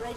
Red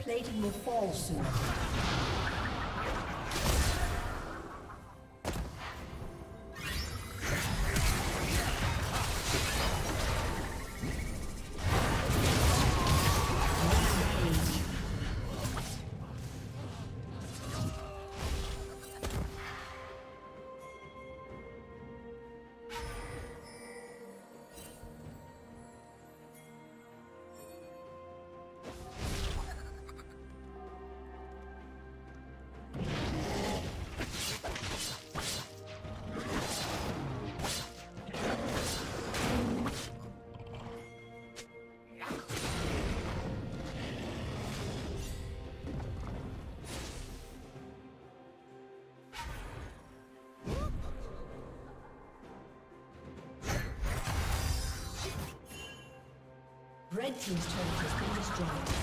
Plating will fall soon. Red team's turret has been destroyed.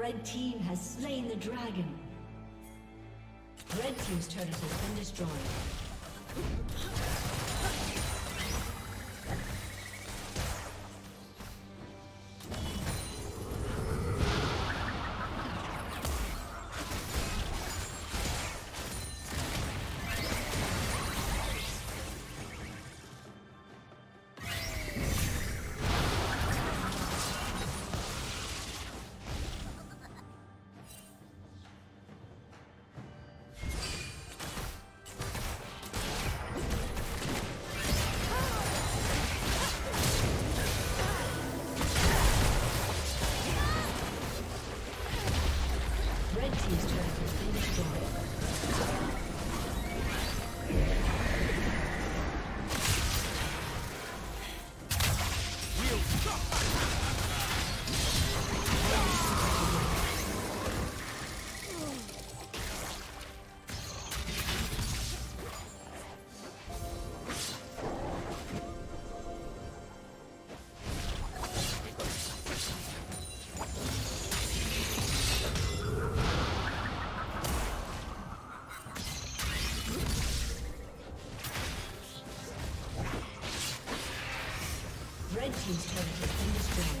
Red team has slain the dragon. Red team's turret has been destroyed. He's trying to understand.